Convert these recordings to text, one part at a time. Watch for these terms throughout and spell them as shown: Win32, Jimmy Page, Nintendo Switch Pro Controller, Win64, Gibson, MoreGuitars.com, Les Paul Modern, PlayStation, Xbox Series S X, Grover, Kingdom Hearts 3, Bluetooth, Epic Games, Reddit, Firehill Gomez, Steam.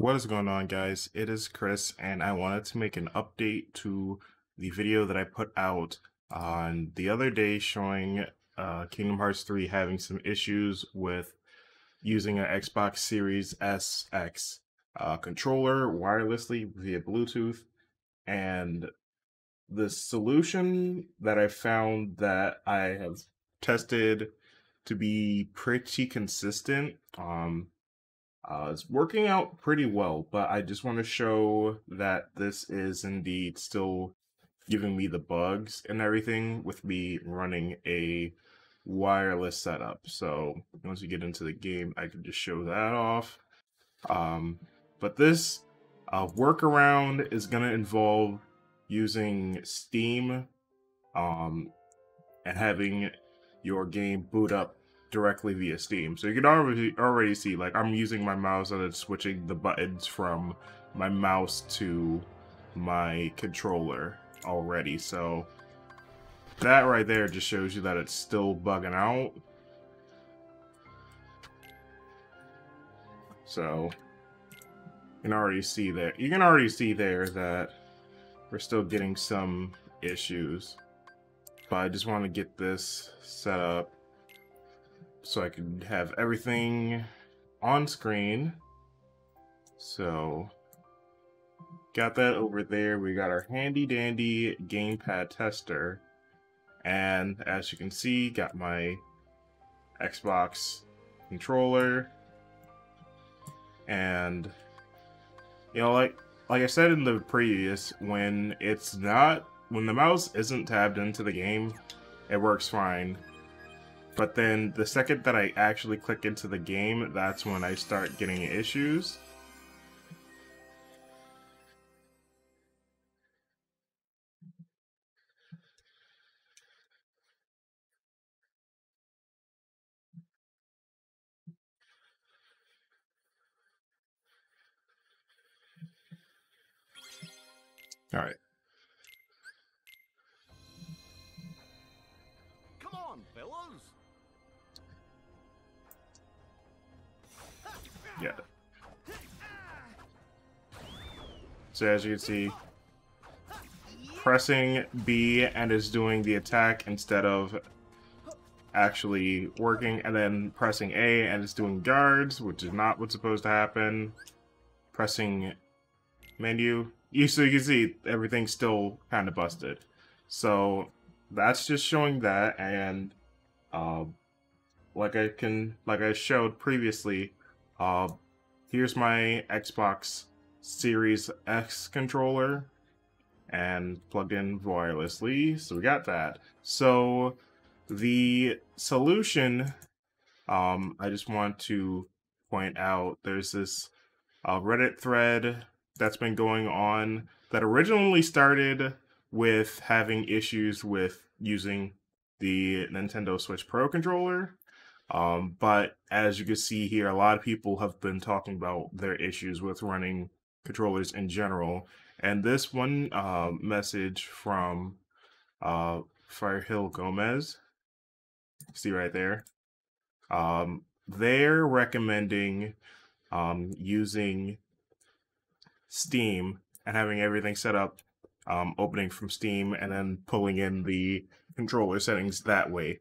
What is going on, guys? It is Chris, and I wanted to make an update to the video that I put out on the other day showing Kingdom Hearts 3 having some issues with using an Xbox Series S X controller wirelessly via Bluetooth. And the solution that I found that I have tested to be pretty consistent, it's working out pretty well, but I just want to show that this is indeed still giving me the bugs and everything with me running a wireless setup. So once you get into the game, I can just show that off. But this workaround is going to involve using Steam and having your game boot up directly via Steam. So you can already see, like, I'm using my mouse and it's switching the buttons from my mouse to my controller already. So that right there just shows you that it's still bugging out. So you can already see there. You can already see there that we're still getting some issues. But I just want to get this set up so I can have everything on screen. So got that over there. We got our handy dandy gamepad tester. And as you can see, got my Xbox controller. And, you know, like I said in the previous, when the mouse isn't tabbed into the game, it works fine. But then the second that I actually click into the game, that's when I start getting issues. All right. Come on, fellas. Yeah. So as you can see, pressing B and it's doing the attack instead of actually working, and then pressing A and it's doing guards, which is not what's supposed to happen. Pressing menu. So you can see everything's still kind of busted. So that's just showing that, and like I showed previously, here's my Xbox Series X controller and plugged in wirelessly, so we got that. So the solution, I just want to point out, there's this Reddit thread that's been going on that originally started with having issues with using the Nintendo Switch Pro controller. But as you can see here, a lot of people have been talking about their issues with running controllers in general. And this one message from Firehill Gomez, see right there, they're recommending using Steam and having everything set up, opening from Steam and then pulling in the controller settings that way.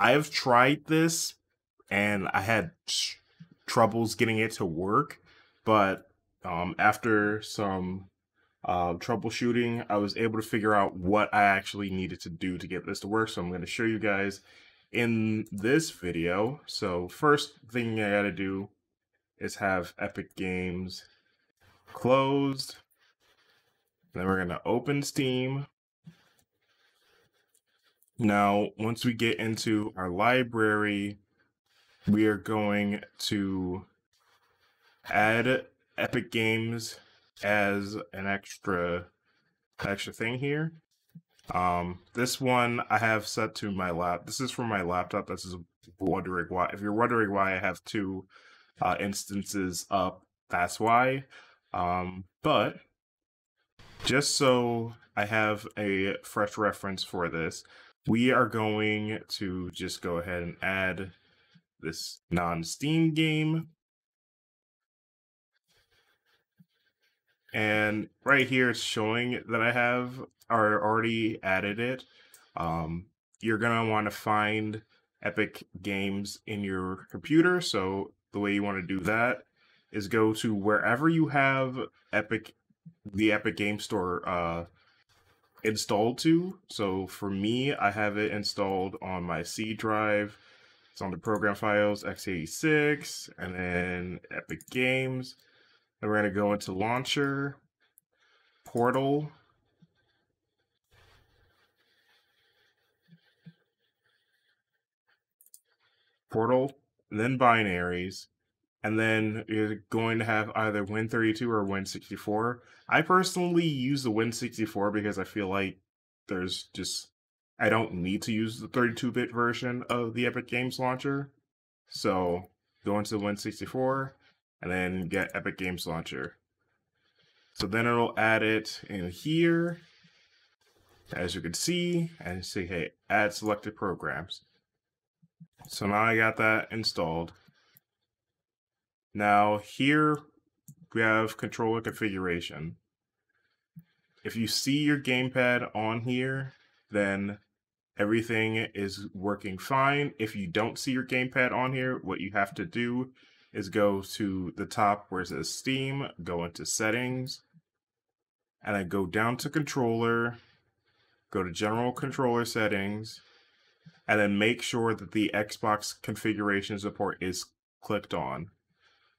I've tried this and I had troubles getting it to work, but after some troubleshooting, I was able to figure out what I actually needed to do to get this to work. So I'm going to show you guys in this video. So first thing I got to do is have Epic Games closed. Then we're going to open Steam. Now, once we get into our library, we are going to add Epic Games as an extra thing here. This one I have set to my laptop. This is from my laptop. This is wondering why. If you're wondering why I have two instances up, that's why. But just so I have a fresh reference for this, we are going to just go ahead and add this non-Steam game. And right here, it's showing that I have already added it. You're going to want to find Epic Games in your computer. So the way you want to do that is go to wherever you have the Epic Game Store installed to. So for me, I have it installed on my C drive. It's on the program files, x86, and then Epic Games. And we're going to go into Launcher, Portal, and then Binaries, and then you're going to have either Win32 or Win64. I personally use the Win64 because I feel like there's just, I don't need to use the 32-bit version of the Epic Games Launcher. So go into Win64 and then get Epic Games Launcher. So then it'll add it in here, as you can see, and say, hey, add selected programs. So now I got that installed. Now here we have controller configuration. If you see your gamepad on here, then everything is working fine. If you don't see your gamepad on here, what you have to do is go to the top where it says Steam, go into settings, and then go down to controller, go to general controller settings, and then make sure that the Xbox configuration support is clicked on.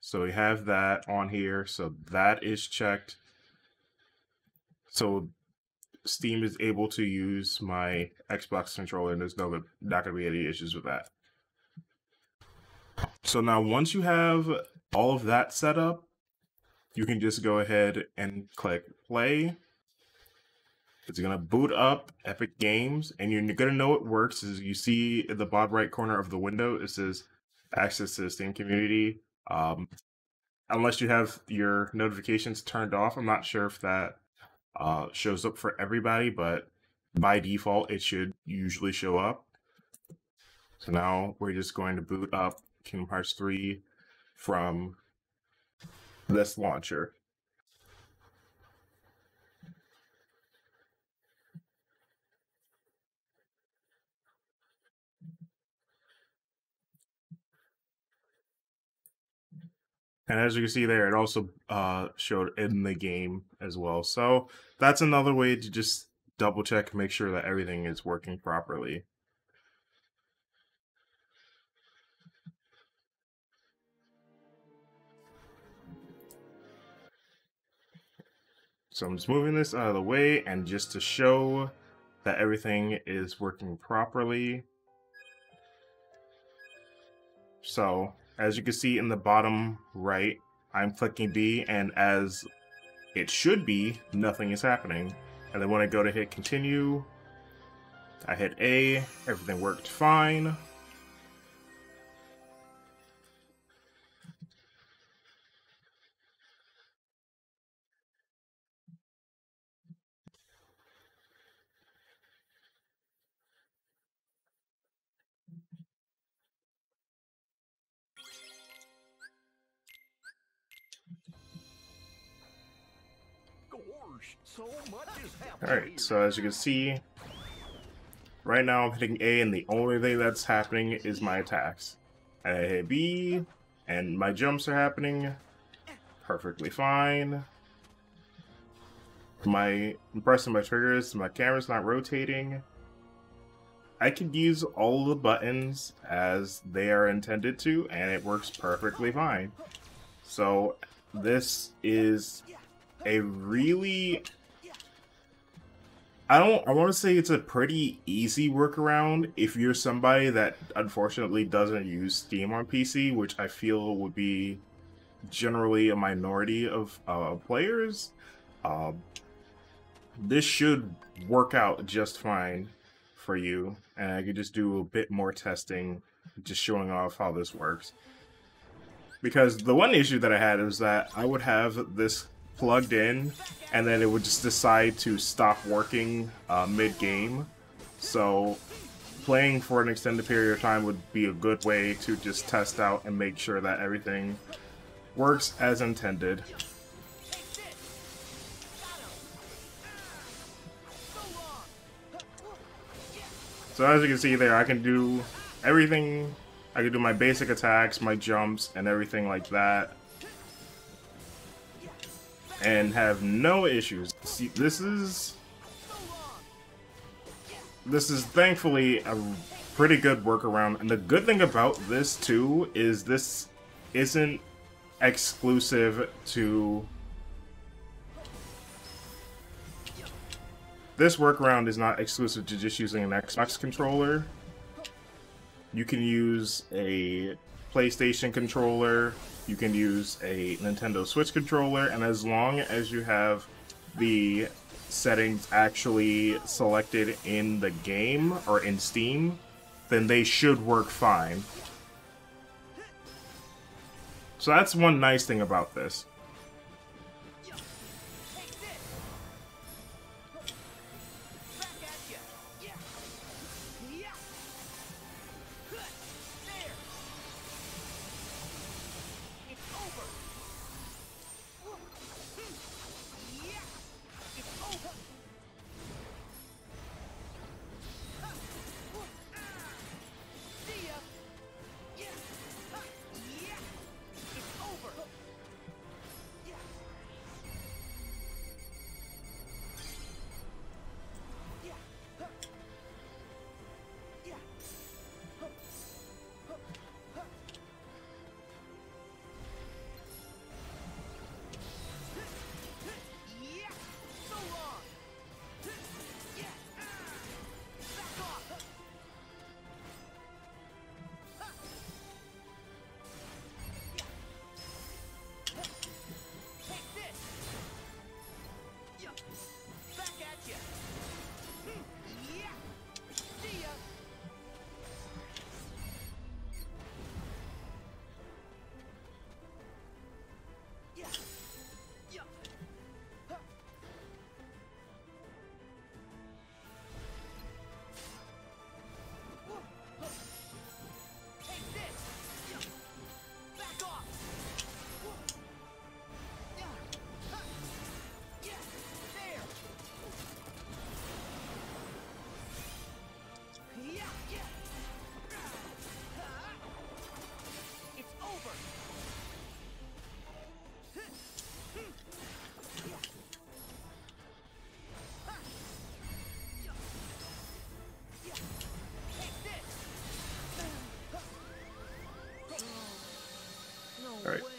So we have that on here, so that is checked. So Steam is able to use my Xbox controller and there's not gonna be any issues with that. So now once you have all of that set up, you can just go ahead and click play. It's going to boot up Epic Games, and you're going to know it works. As you see in the bottom right corner of the window, it says access to the Steam community. Unless you have your notifications turned off, I'm not sure if that shows up for everybody, but by default, it should usually show up. So now we're just going to boot up Kingdom Hearts 3 from this launcher. And as you can see there, it also showed in the game as well. So that's another way to just double check, make sure that everything is working properly. So I'm just moving this out of the way, and just to show that everything is working properly. So as you can see in the bottom right, I'm clicking B, and as it should be, nothing is happening. And then when I go to hit continue, I hit A, everything worked fine. Alright, so as you can see, right now I'm hitting A, and the only thing that's happening is my attacks. I hit B, and my jumps are happening perfectly fine. I'm pressing my triggers, my camera's not rotating. I could use all the buttons as they are intended to, and it works perfectly fine. So this is a really, I want to say it's a pretty easy workaround if you're somebody that unfortunately doesn't use Steam on PC, which I feel would be generally a minority of players. This should work out just fine for you, and I could just do a bit more testing, just showing off how this works. Because the one issue that I had is that I would have this plugged in, and then it would just decide to stop working mid-game. So playing for an extended period of time would be a good way to just test out and make sure that everything works as intended. So as you can see there, I can do everything. I can do my basic attacks, my jumps, and everything like that, and have no issues. See, this is thankfully a pretty good workaround. And the good thing about this too is this isn't exclusive to... This workaround is not exclusive to just using an Xbox controller. You can use a PlayStation controller, you can use a Nintendo Switch controller, and as long as you have the settings actually selected in the game or in Steam, then they should work fine. So that's one nice thing about this.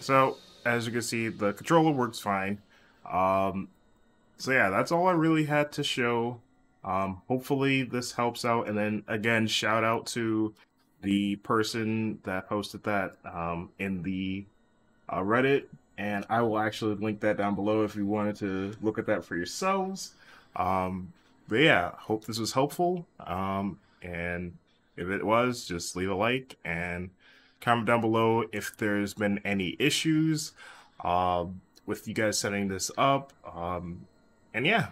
So, as you can see, the controller works fine. So yeah, that's all I really had to show. Hopefully this helps out. And then again, shout out to the person that posted that in the Reddit. And I will actually link that down below if you wanted to look at that for yourselves. But yeah, hope this was helpful. And if it was, just leave a like and comment down below if there's been any issues with you guys setting this up. And yeah.